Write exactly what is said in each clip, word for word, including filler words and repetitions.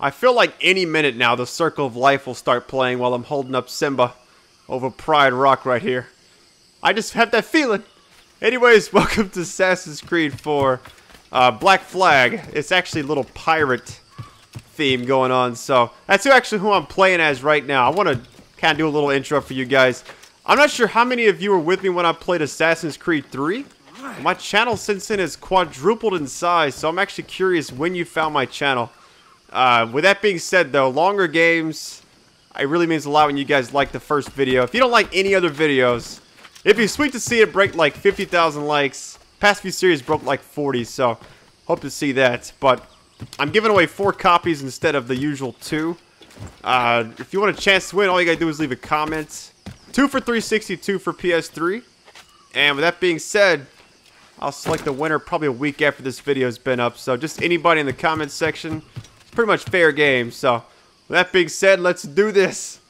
I feel like any minute now the Circle of Life will start playing while I'm holding up Simba over Pride Rock right here. I just have that feeling. Anyways, welcome to Assassin's Creed four uh, Black Flag. It's actually a little pirate theme going on, so that's actually who I'm playing as right now. I want to kind of do a little intro for you guys. I'm not sure how many of you were with me when I played Assassin's Creed three. My channel since then has quadrupled in size, so I'm actually curious when you found my channel. Uh, with that being said, though, longer games, it really means a lot when you guys like the first video. If you don't like any other videos, it'd be sweet to see it break like fifty thousand likes. Past few series broke like forty, so hope to see that. But I'm giving away four copies instead of the usual two. Uh, if you want a chance to win, all you gotta do is leave a comment. Two for three sixty, two for P S three. And with that being said, I'll select the winner probably a week after this video's been up. So just anybody in the comments section, it's pretty much fair game. So with that being said, let's do this.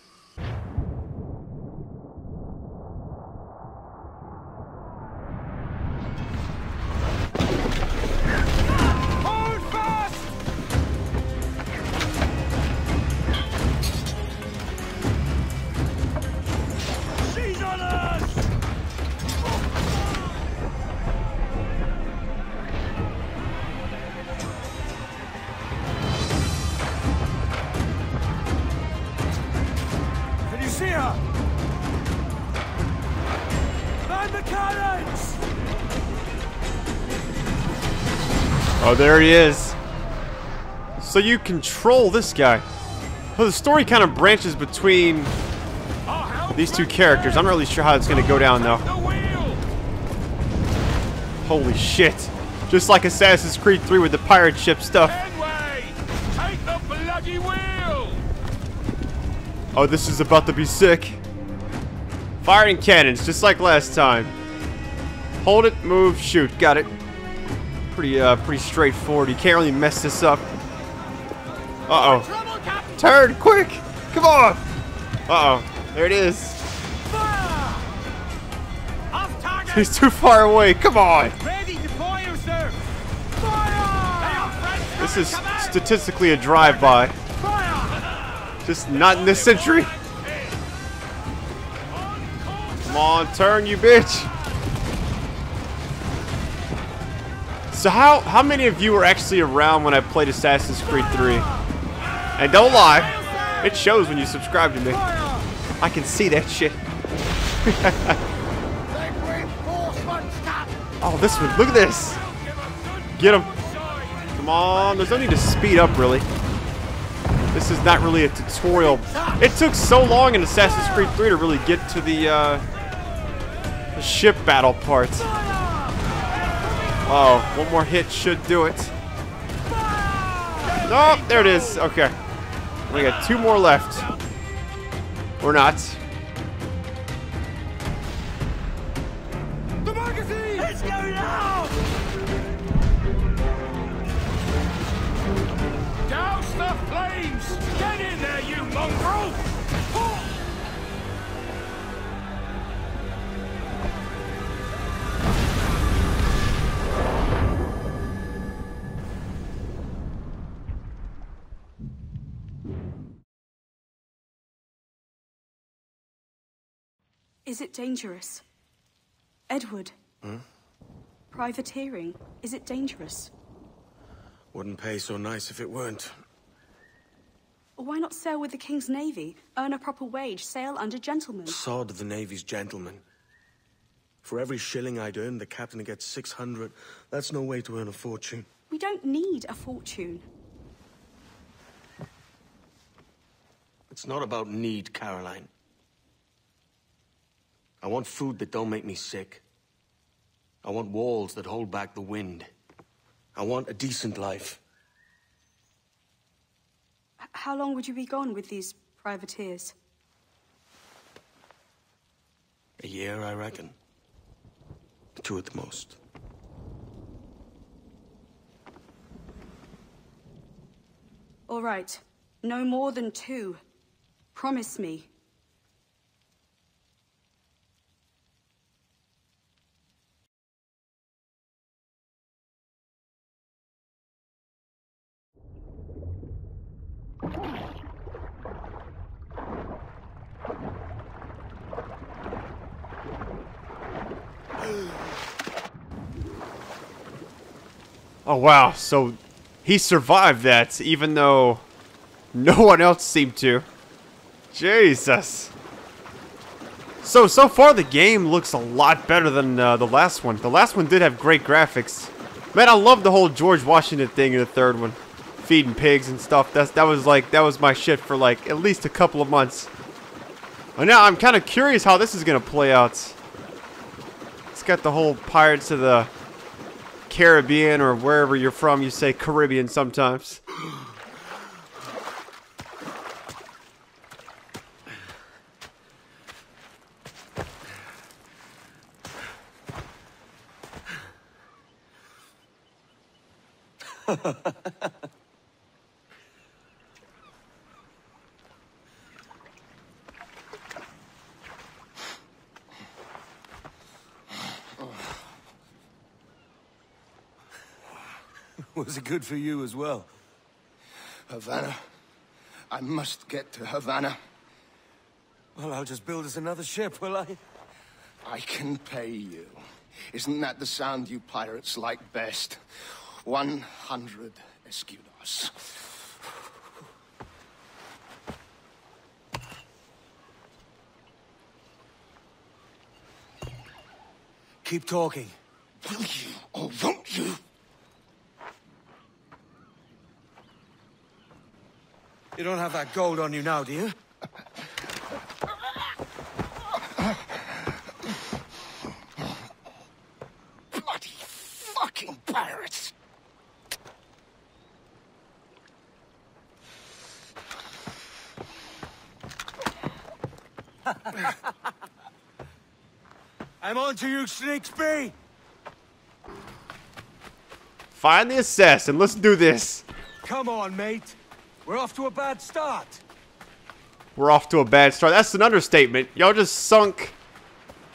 Oh, there he is. So you control this guy. Well, the story kind of branches between these two characters. I'm not really sure how it's going to go down, though. Holy shit. Just like Assassin's Creed three with the pirate ship stuff. Oh, this is about to be sick. Firing cannons, just like last time. Hold it, move, shoot. Got it. Pretty, uh, pretty straightforward. You can't really mess this up. Uh-oh. Turn, quick! Come on! Uh-oh. There it is. He's too far away. Come on! This is statistically a drive-by. Just not in this century. Come on, turn, you bitch! So how how many of you were actually around when I played Assassin's Creed three? And don't lie, it shows when you subscribe to me. I can see that shit. Oh, this one! Look at this. Get him! Come on! There's no need to speed up, really. This is not really a tutorial. It took so long in Assassin's Creed three to really get to the, uh, the ship battle part. Oh, one more hit should do it. Oh, there it is. Okay. We got two more left. Or not. Douse the flames! Get in there, you mongrel! Is it dangerous? Edward? Hmm? Privateering, is it dangerous? Wouldn't pay so nice if it weren't. Why not sail with the King's Navy? Earn a proper wage, sail under gentlemen. Sod the Navy's gentlemen. For every shilling I'd earn, the captain gets six hundred. That's no way to earn a fortune. We don't need a fortune. It's not about need, Caroline. I want food that don't make me sick. I want walls that hold back the wind. I want a decent life. H- how long would you be gone with these privateers? A year, I reckon. Two at the most. All right. No more than two. Promise me. Oh wow, so he survived that even though no one else seemed to. Jesus. So, so far the game looks a lot better than uh, the last one. The last one did have great graphics. Man, I love the whole George Washington thing in the third one. Feeding pigs and stuff. That's, that was like, that was my shit for like at least a couple of months. And now I'm kind of curious how this is going to play out. It's got the whole Pirates of the Caribbean, or wherever you're from, you say Caribbean sometimes. Was it good for you as well? Havana. I must get to Havana. Well, I'll just build us another ship, will I? I can pay you. Isn't that the sound you pirates like best? One hundred escudos. Keep talking. Will you or won't you? You don't have that gold on you now, do you? Bloody fucking pirates! I'm on to you, Snakesby! Find the assassin, let's do this! Come on, mate! We're off to a bad start. We're off to a bad start. That's an understatement. Y'all just sunk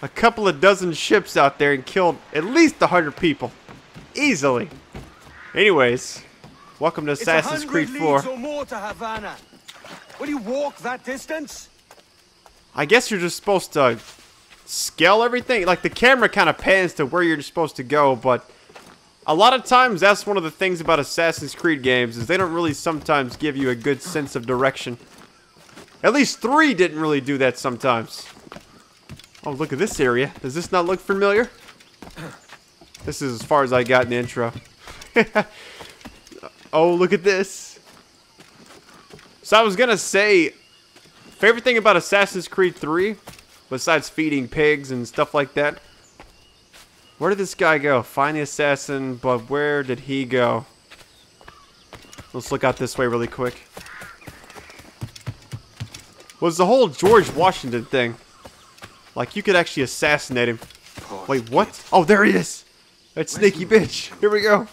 a couple of dozen ships out there and killed at least a hundred people. Easily. Anyways, welcome to Assassin's Creed four. It's a hundred leagues or more to Havana. Will you walk that distance? I guess you're just supposed to scale everything. Like, the camera kind of pans to where you're supposed to go, but a lot of times, that's one of the things about Assassin's Creed games, is they don't really sometimes give you a good sense of direction. At least three didn't really do that sometimes. Oh, look at this area. Does this not look familiar? This is as far as I got in the intro. Oh, look at this. So I was gonna say, favorite thing about Assassin's Creed three, besides feeding pigs and stuff like that, where did this guy go? Find the assassin, but where did he go? Let's look out this way really quick. Was the whole George Washington thing. Like, you could actually assassinate him. Wait, what? Oh, there he is! That sneaky bitch! Here we go!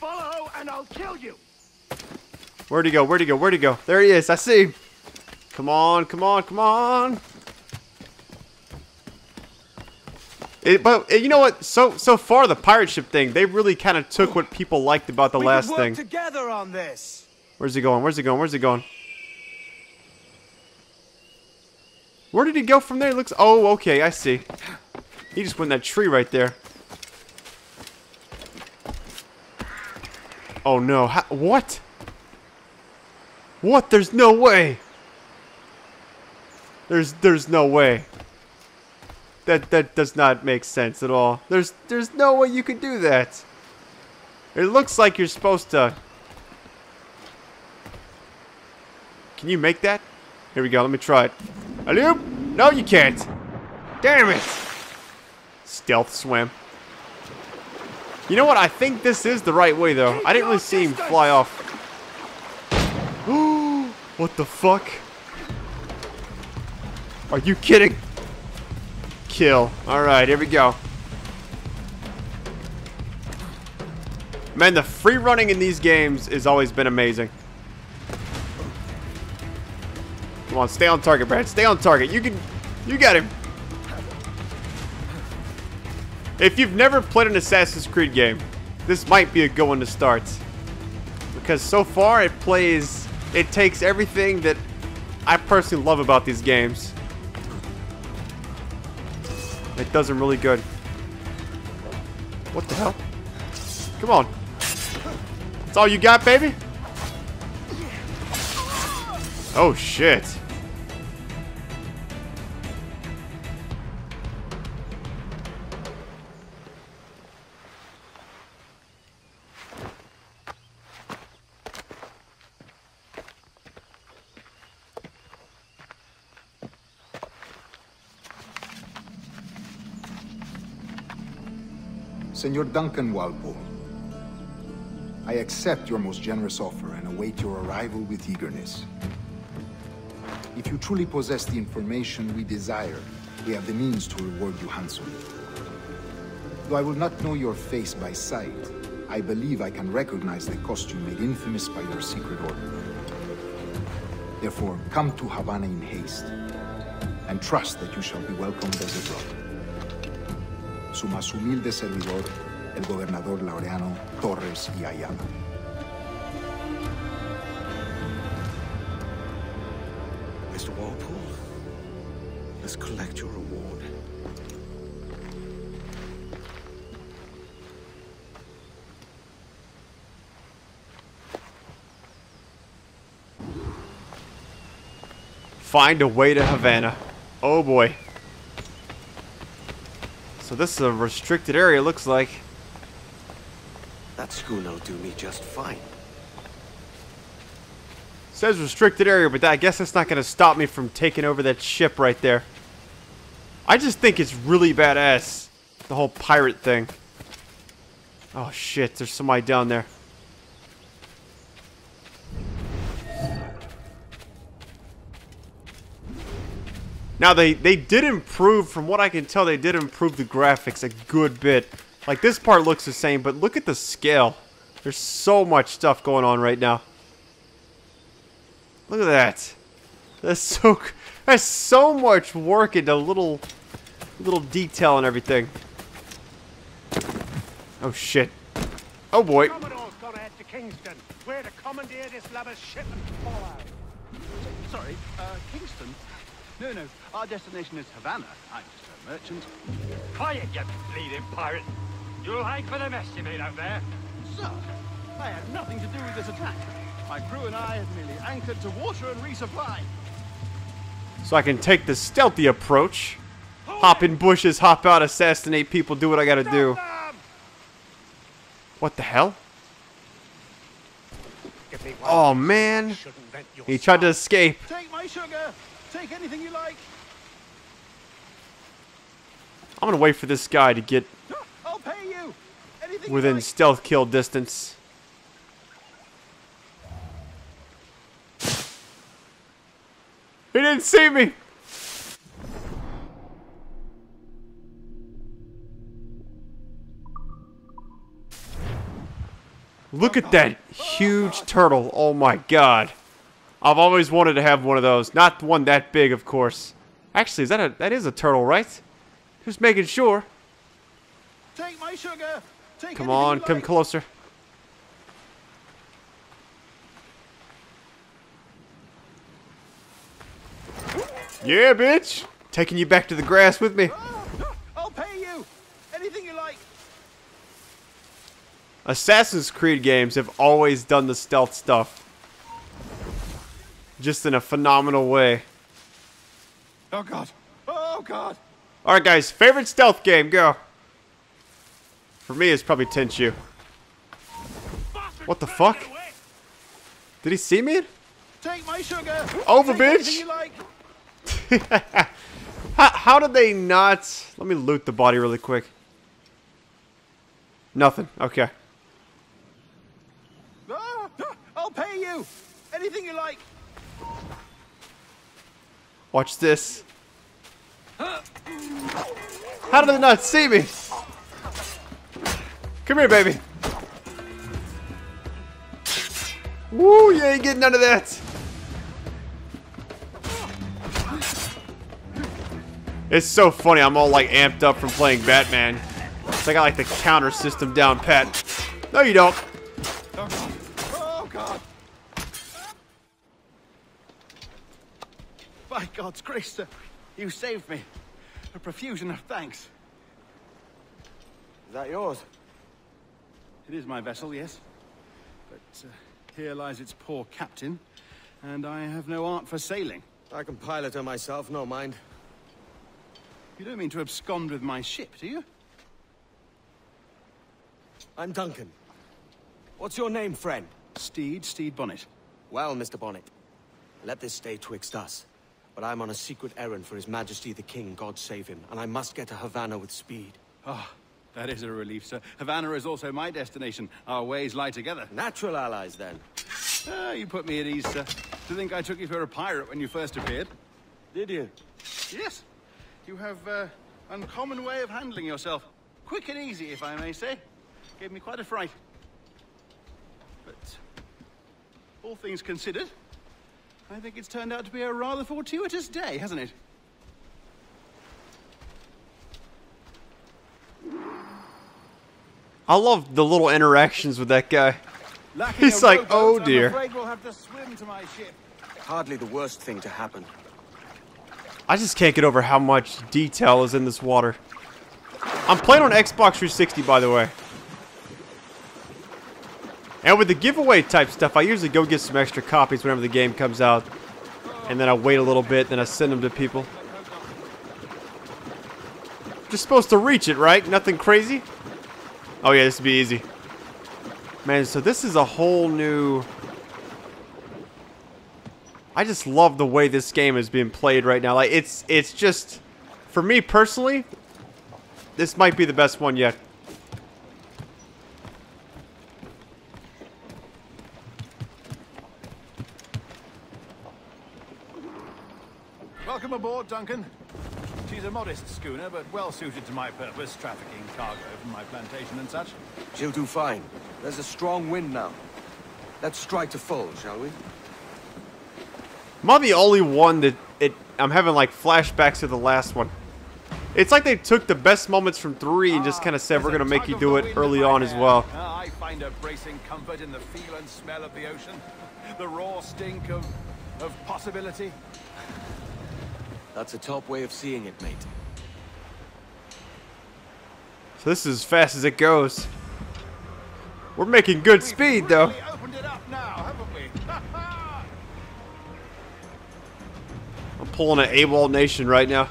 Follow and I'll kill you! Where'd he go? Where'd he go? Where'd he go? There he is! I see him! Come on, come on, come on! It, but you know what? So so far the pirate ship thing, they really kind of took what people liked about the we last work thing. Together on this. Where's he going? Where's he going? Where's he going? Where did he go from there? It looks. Oh, okay, I see. He just went in that tree right there. Oh no! How, what? What? There's no way. There's there's no way. That that does not make sense at all. There's there's no way you could do that. It looks like you're supposed to. Can you make that? Here we go. Let me try it. Alley-oop! No, you can't. Damn it! Stealth swim. You know what? I think this is the right way though. I didn't really see him fly off. Ooh! What the fuck? Are you kidding? Kill. Alright, here we go. Man, the free running in these games has always been amazing. Come on, stay on target, Brad. Stay on target. You can... You got him. If you've never played an Assassin's Creed game, this might be a good one to start. Because so far it plays... It takes everything that I personally love about these games. It does them really good. What the hell? Come on. That's all you got, baby? Oh, shit. Señor Duncan Walpole, I accept your most generous offer and await your arrival with eagerness. If you truly possess the information we desire, we have the means to reward you handsomely. Though I will not know your face by sight, I believe I can recognize the costume made infamous by your secret order. Therefore, come to Havana in haste, and trust that you shall be welcomed as a brother. Su más humilde servidor, el gobernador Laureano Torres y Ayala. Mister Walpole, let's collect your reward. Find a way to Havana. Oh boy. So this is a restricted area, looks like. That schoon'll do me just fine. Says restricted area, but I guess that's not going to stop me from taking over that ship right there. I just think it's really badass, the whole pirate thing. Oh shit, there's somebody down there. Now, they, they did improve, from what I can tell, they did improve the graphics a good bit. Like, this part looks the same, but look at the scale. There's so much stuff going on right now. Look at that. That's so, that's so much work into little, little detail and everything. Oh, shit. Oh, boy. Commodore's gotta head to Kingston, where to commandeer this lubber's ship and follow. Sorry, uh, Kingston? No, no. Our destination is Havana. I'm just a merchant. Quiet, you bleeding pirate. You'll hang for the mess you made out there. Sir, I had nothing to do with this attack. My crew and I had merely anchored to water and resupply. So I can take the stealthy approach. Hop in bushes, hop out, assassinate people, do what I gotta do. What the hell? Oh, man. He tried to escape. Take my sugar. Take anything you like. I'm gonna wait for this guy to get I'll pay you. Anything within you like. Stealth kill distance. He didn't see me. Look at that huge turtle. Oh my god. I've always wanted to have one of those. Not one that big, of course. Actually, is that a that is a turtle, right? Just making sure. Take my sugar. Take come on, come like. Closer. Yeah, bitch. Taking you back to the grass with me. I'll pay you. Anything you like. Assassin's Creed games have always done the stealth stuff. Just in a phenomenal way. Oh god. Oh god. Alright guys, favorite stealth game, go. For me it's probably Tenchu. What the fuck? Did he see me? Take my sugar. Over, bitch! Like. how, how did they not... Let me loot the body really quick. Nothing, okay. Oh, I'll pay you! Anything you like! Watch this. How did they not see me? Come here, baby. Woo, you ain't getting none of that. It's so funny. I'm all like amped up from playing Batman. So I got like the counter system down pat. No, you don't. By God's grace, sir, you saved me. A profusion of thanks. Is that yours? It is my vessel, yes. But uh, here lies its poor captain, and I have no art for sailing. I can pilot her myself, no mind. You don't mean to abscond with my ship, do you? I'm Duncan. What's your name, friend? Steed, Steed Bonnet. Well, Mister Bonnet, let this stay twixt us. But I'm on a secret errand for His Majesty the King, God save him, and I must get to Havana with speed. Ah, oh, that is a relief, sir. Havana is also my destination. Our ways lie together. Natural allies, then. Ah, you put me at ease, sir. To think I took you for a pirate when you first appeared. Did you? Yes. You have an uh, uncommon way of handling yourself. Quick and easy, if I may say. Gave me quite a fright. But all things considered, I think it's turned out to be a rather fortuitous day, hasn't it? I love the little interactions with that guy. He's like, oh dear. I'm afraid we'll have to swim to my ship. Hardly the worst thing to happen. I just can't get over how much detail is in this water. I'm playing on Xbox three sixty, by the way. And with the giveaway type stuff, I usually go get some extra copies whenever the game comes out. And then I wait a little bit, then I send them to people. Just supposed to reach it, right? Nothing crazy? Oh yeah, this would be easy. Man, so this is a whole new... I just love the way this game is being played right now. Like, it's, it's just... For me, personally, this might be the best one yet. Welcome aboard, Duncan. She's a modest schooner, but well suited to my purpose, trafficking cargo from my plantation and such. She'll do fine. There's a strong wind now. Let's strike to full, shall we? Am I the only one that it? I'm having like flashbacks to the last one. It's like they took the best moments from three and just kind of said, ah, we're going to make you do it early on as well. Ah, I find a bracing comfort in the feel and smell of the ocean. The raw stink of, of possibility. That's a top way of seeing it, mate. So this is as fast as it goes. We're making good We've speed, though. Really opened it up now, haven't we? I'm pulling an AWOL Nation right now.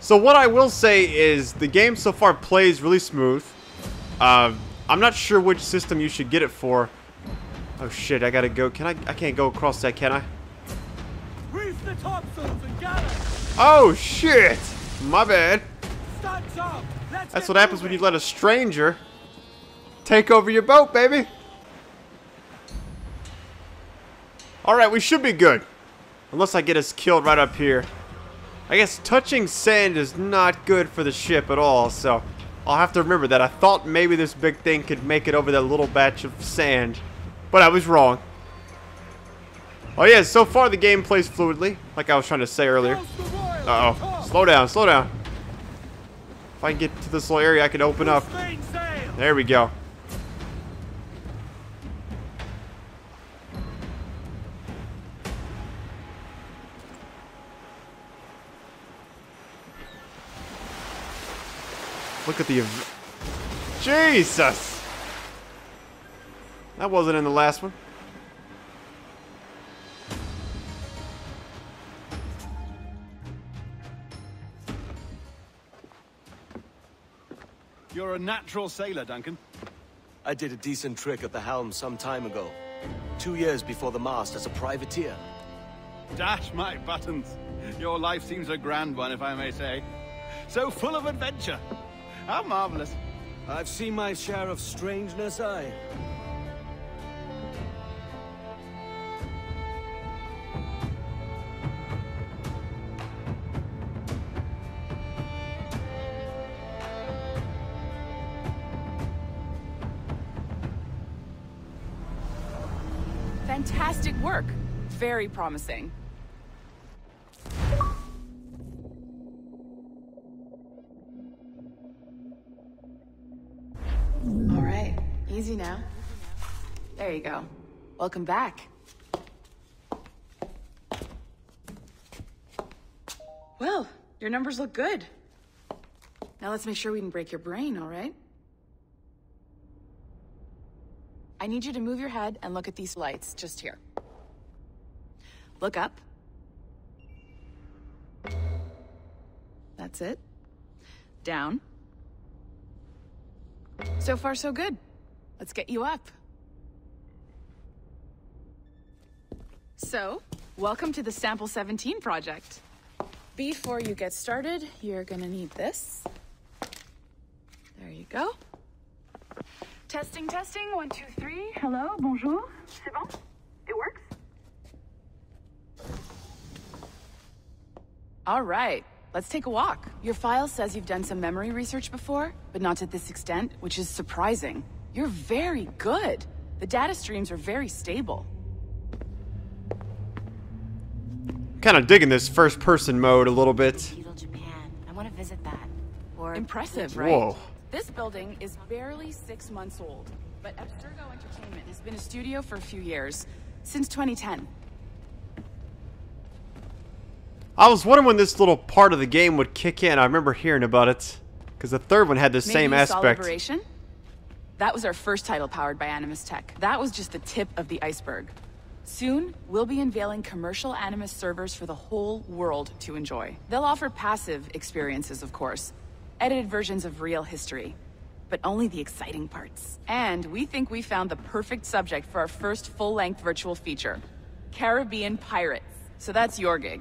So what I will say is the game so far plays really smooth. Uh, I'm not sure which system you should get it for. Oh shit! I gotta go. Can I? I can't go across that, can I? Oh shit! My bad. That's what happens when you let a stranger take over your boat, baby. Alright, we should be good. Unless I get us killed right up here. I guess touching sand is not good for the ship at all, so I'll have to remember that. I thought maybe this big thing could make it over that little batch of sand, but I was wrong. Oh yeah, so far the game plays fluidly, like I was trying to say earlier. Uh-oh. Slow down, slow down. If I can get to this little area, I can open up. There we go. Look at the... Jesus! That wasn't in the last one. You're a natural sailor, Duncan. I did a decent trick at the helm some time ago. Two years before the mast as a privateer. Dash my buttons. Your life seems a grand one, if I may say. So full of adventure. How marvelous. I've seen my share of strangeness, I. Fantastic work. Very promising. All right. Easy now. There you go. Welcome back. Well, your numbers look good. Now let's make sure we can break your brain, all right? I need you to move your head and look at these lights just here. Look up. That's it. Down. So far, so good. Let's get you up. So, welcome to the Sample seventeen project. Before you get started, you're gonna need this. There you go. Testing, testing, one, two, three. Hello, bonjour. C'est bon? It works? All right, let's take a walk. Your file says you've done some memory research before, but not to this extent, which is surprising. You're very good. The data streams are very stable. Kind of digging this first-person mode a little bit. Feudal Japan. I want to visit that. Or impressive, right? Whoa. This building is barely six months old, but Abstergo Entertainment has been a studio for a few years, since twenty ten. I was wondering when this little part of the game would kick in. I remember hearing about it, because the third one had the Maybe same aspect. Liberation? That was our first title powered by Animus Tech. That was just the tip of the iceberg. Soon, we'll be unveiling commercial Animus servers for the whole world to enjoy. They'll offer passive experiences, of course, edited versions of real history, but only the exciting parts. And we think we found the perfect subject for our first full-length virtual feature, Caribbean Pirates. So that's your gig.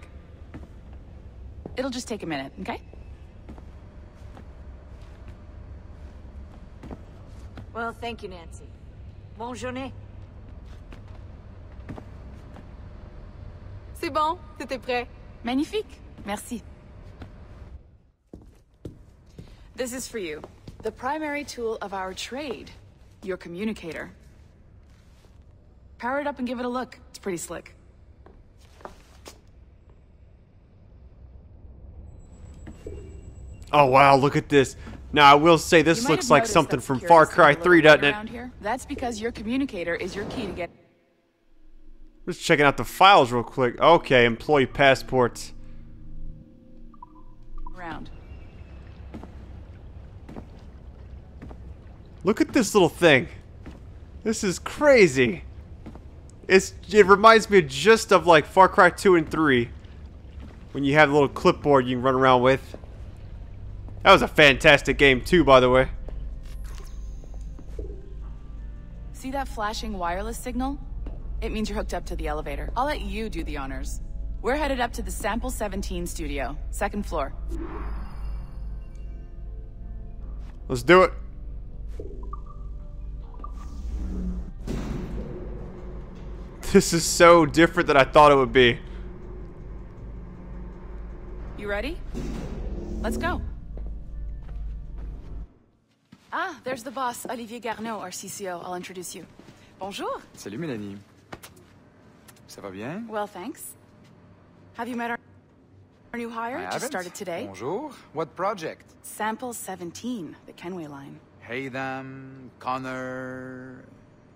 It'll just take a minute, okay? Well, thank you, Nancy. Bonne journée. C'est bon, c'était prêt. Magnifique. Merci. This is for you. The primary tool of our trade, your communicator. Power it up and give it a look. It's pretty slick. Oh wow, look at this. Now I will say this looks like something from Far Cry three, doesn't it? That's because your communicator is your key to get. Just checking out the files real quick. Okay, employee passports. Round. Look at this little thing. This is crazy. It's it reminds me just of like Far Cry two and three. When you have a little clipboard you can run around with. That was a fantastic game too, by the way. See that flashing wireless signal? It means you're hooked up to the elevator. I'll let you do the honors. We're headed up to the Sample seventeen studio, second floor. Let's do it. This is so different than I thought it would be. You ready? Let's go. Ah, there's the boss, Olivier Garneau, our C C O. I'll introduce you. Bonjour. Salut, Melanie. Ça va bien? Well, thanks. Have you met our, our new hire? I just started today. Bonjour. What project? Sample seventeen, the Kenway line. Haydam, Connor...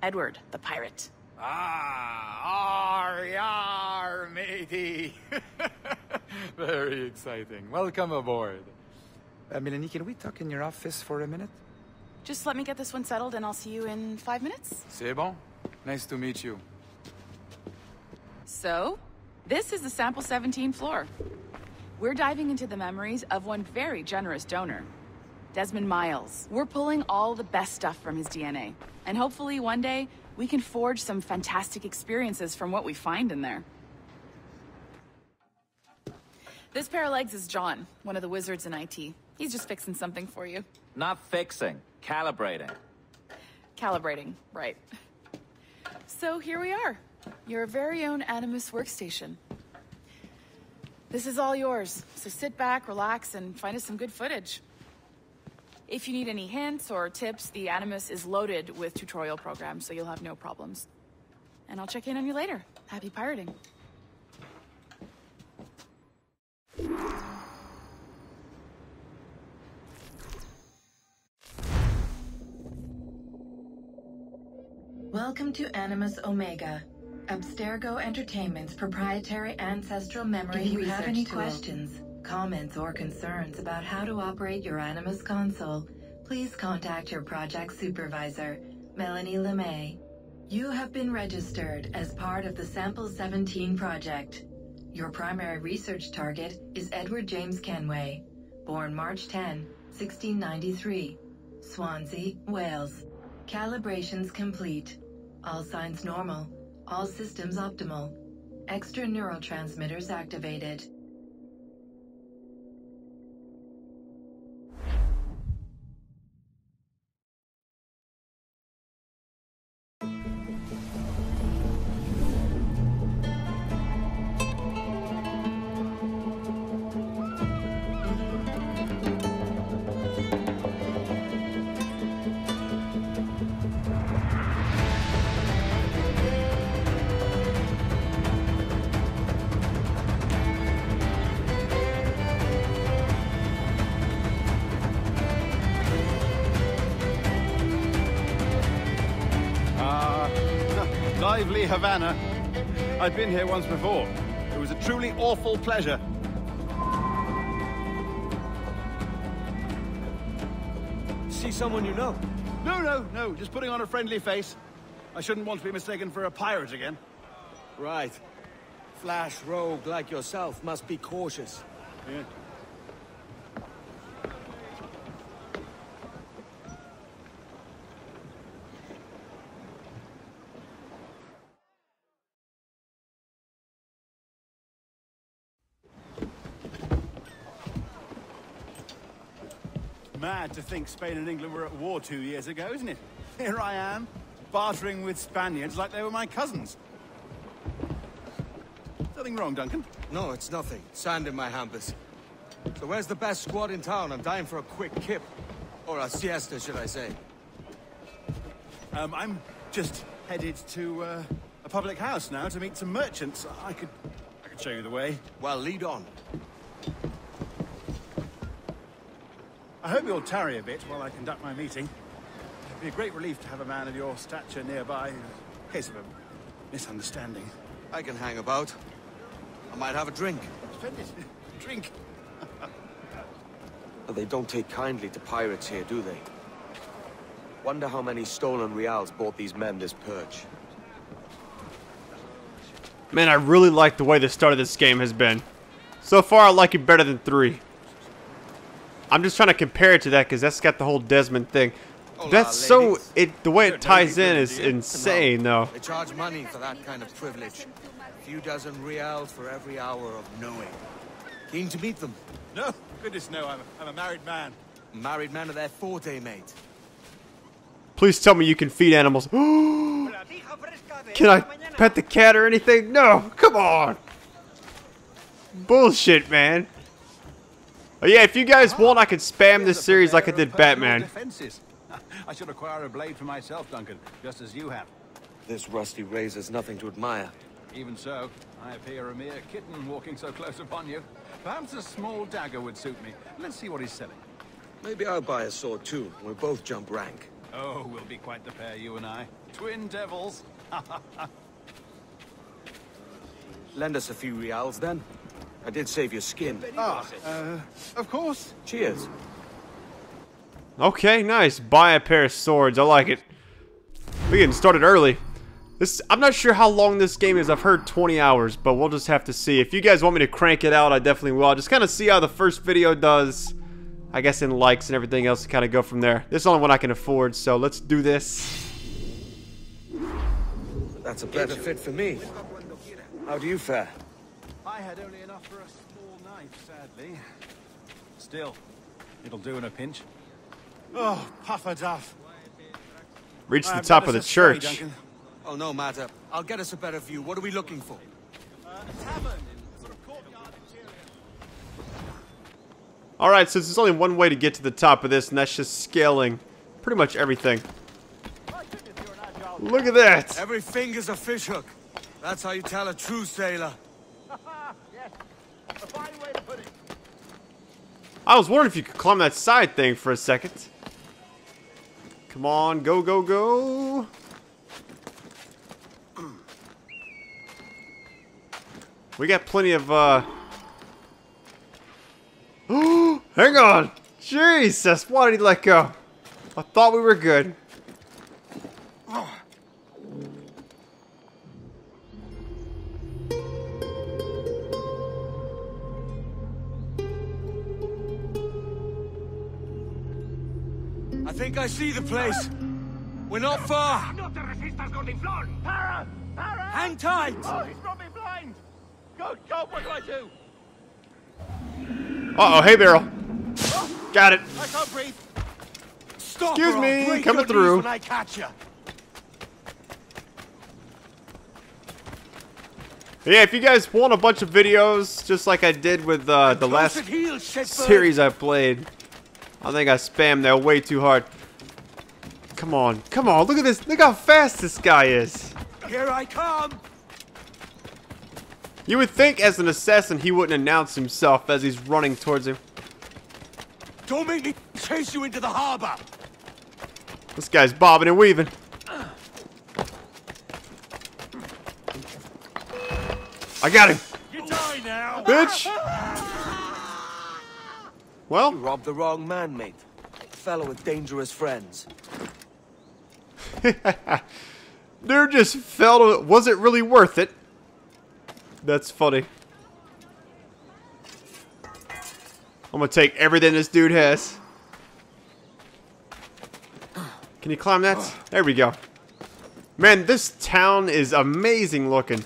Edward, the pirate. Ah, arr, arr, matey. Very exciting. Welcome aboard. Uh, Melanie, can we talk in your office for a minute? Just let me get this one settled and I'll see you in five minutes. C'est bon. Nice to meet you. So, this is the Sample seventeen floor. We're diving into the memories of one very generous donor, Desmond Miles. We're pulling all the best stuff from his D N A, and hopefully one day we can forge some fantastic experiences from what we find in there. This pair of legs is John, one of the wizards in I T. He's just fixing something for you. Not fixing, calibrating. Calibrating, right. So here we are. Your very own Animus workstation. This is all yours, so sit back, relax, and find us some good footage. If you need any hints or tips, the Animus is loaded with tutorial programs, so you'll have no problems. And I'll check in on you later. Happy pirating. Welcome to Animus Omega, Abstergo Entertainment's proprietary ancestral memory research tool. If you have any questions, comments, or concerns about how to operate your Animus console, please contact your project supervisor, Melanie LeMay. You have been registered as part of the Sample seventeen project. Your primary research target is Edward James Kenway, born March tenth, sixteen ninety-three, Swansea, Wales. Calibrations complete. All signs normal. All systems optimal. Extra neurotransmitters activated. Lively Havana. I've been here once before. It was a truly awful pleasure. See someone you know? No, no, no. Just putting on a friendly face. I shouldn't want to be mistaken for a pirate again. Right. Flash rogue like yourself must be cautious. Yeah. Mad to think Spain and England were at war two years ago, isn't it? Here I am, bartering with Spaniards like they were my cousins. Nothing wrong, Duncan? No, it's nothing. Sand in my hampers. So where's the best squad in town? I'm dying for a quick kip. Or a siesta, should I say. Um, I'm just headed to uh, a public house now to meet some merchants. I could... I could show you the way. Well, lead on. I hope you'll tarry a bit while I conduct my meeting. It'd be a great relief to have a man of your stature nearby in case of a misunderstanding. I can hang about. I might have a drink. Splendid. Drink. They don't take kindly to pirates here, do they? Wonder how many stolen reals bought these men this purge. Man, I really like the way the start of this game has been. So far, I like it better than three. I'm just trying to compare it to that because that's got the whole Desmond thing. Hola, that's so ladies. It the way it ties in is insane, though. They charge money for that kind of privilege. A few dozen reals for every hour of knowing. Keen to meet them? No, goodness no. I'm I'm a married man. Married man of their forte, mate. Please tell me you can feed animals. Can I pet the cat or anything? No, come on. Bullshit, man. Oh yeah, if you guys want, I could spam this series like I did Batman. I should acquire a blade for myself, Duncan, just as you have. This rusty razor's nothing to admire. Even so, I appear a mere kitten walking so close upon you. Perhaps a small dagger would suit me. Let's see what he's selling. Maybe I'll buy a sword too. We'll both jump rank. Oh, we'll be quite the pair, you and I. Twin devils. Lend us a few reals then. I did save your skin. Ah, uh, of course. Cheers. Okay, nice. Buy a pair of swords. I like it. We're getting started early. This I'm not sure how long this game is. I've heard twenty hours, but we'll just have to see. If you guys want me to crank it out, I definitely will. I'll just kind of see how the first video does, I guess, in likes and everything else to kind of go from there. This is the only one I can afford, so let's do this. That's a better fit for me. How do you fare? I had only enough for a small knife, sadly. Still, it'll do in a pinch. Oh, puffer duff. Reach the top of the church. Oh, no matter. I'll get us a better view. What are we looking for? Uh, a tavern in sort of courtyard interior. All right, so there's only one way to get to the top of this, and that's just scaling pretty much everything. Look at that. Every finger's a fish hook. That's how you tell a true sailor. I was wondering if you could climb that side thing for a second. Come on, go, go, go. We got plenty of, uh... Hang on! Jesus, why did he let go? I thought we were good. think I see the place. We're not far. No te resistas, Gordinflon! Para! Para! Hang tight! Oh, he's probably blind! Good God, what do I do? Uh-oh, hey, Beryl. Oh, got it. I can't breathe. Stop. Excuse me, coming through. When I catch you. Yeah, if you guys want a bunch of videos, just like I did with uh, the last heal, series I played. I think I spammed that way too hard. Come on, come on, look at this. Look how fast this guy is. Here I come. You would think as an assassin he wouldn't announce himself as he's running towards him. Don't make me chase you into the harbor. This guy's bobbing and weaving. I got him! You die now! Bitch! Well? You robbed the wrong man, mate. Fellow with dangerous friends. They're just fellow. Was it really worth it? That's funny. I'm gonna take everything this dude has. Can you climb that? There we go. Man, this town is amazing looking.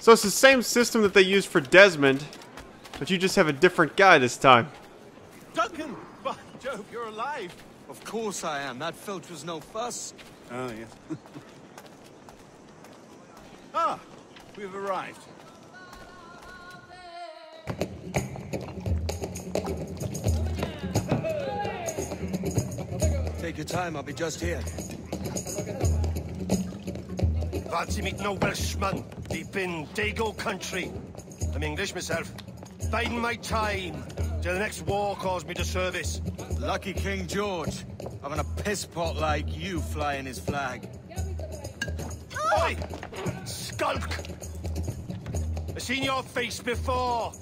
So it's the same system that they used for Desmond, but you just have a different guy this time. Duncan! By Jove, you're alive! Of course I am. That filch was no fuss. Oh, yes. Ah! We've arrived. Take your time, I'll be just here. Fancy meet no Welshman. Deep in Dago country. I'm English myself. Biding my time till the next war caused me to service. Lucky King George. Having a pisspot like you flying his flag. Oh! Oi! Skulk! I've seen your face before.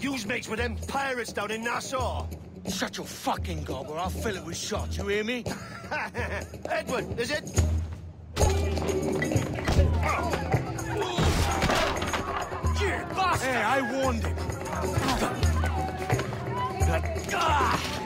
You's mates with them pirates down in Nassau. Shut your fucking gob or I'll fill it with shot, you hear me? Edward, is it? Hey, I warned him.